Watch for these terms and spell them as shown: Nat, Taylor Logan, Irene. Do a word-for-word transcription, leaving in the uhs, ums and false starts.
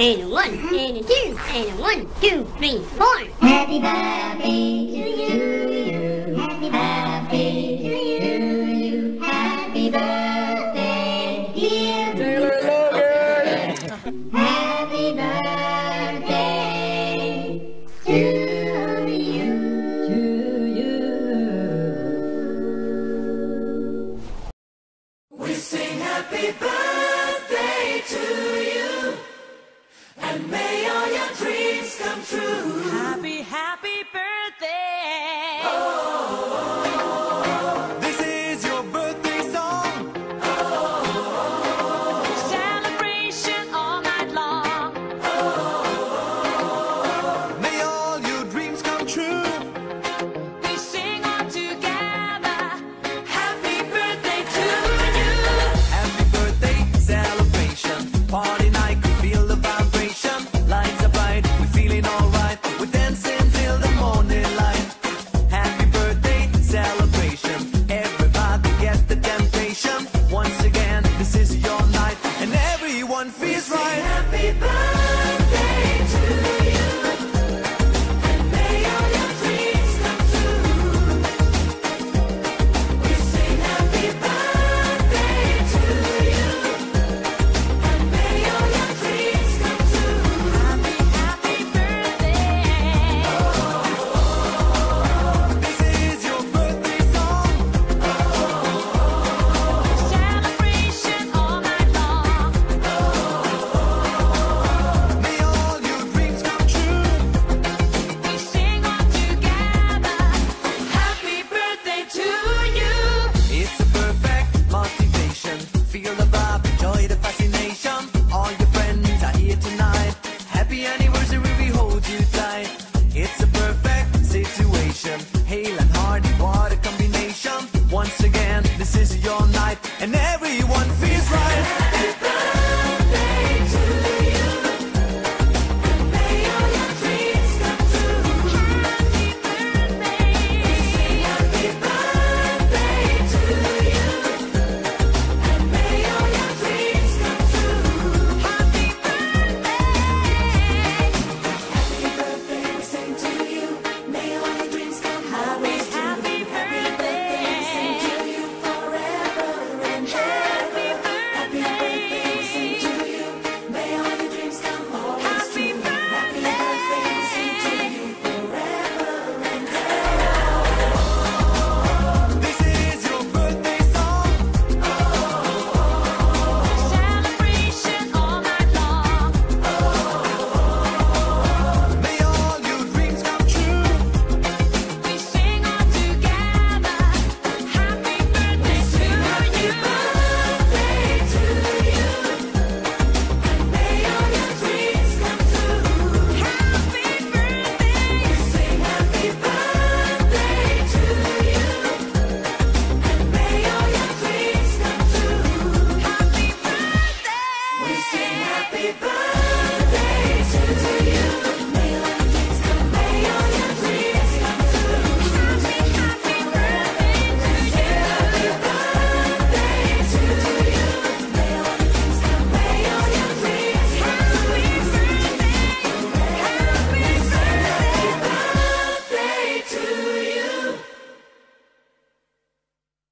And a one, and a two, and a one, two, three, four. Happy birthday to you. Happy birthday to you. Happy birthday, dear Taylor Logan. Happy birthday to you. To you. We sing happy birthday to you. And may all your dreams come true. Happy, happy birthday. Oh, this is your birthday song. Oh, celebration all night long. Oh, may all your dreams come true. We sing all together. Happy birthday to you. Happy birthday, celebration. Party night. Once again, this is your night, and everyone feels right. Happy birthday.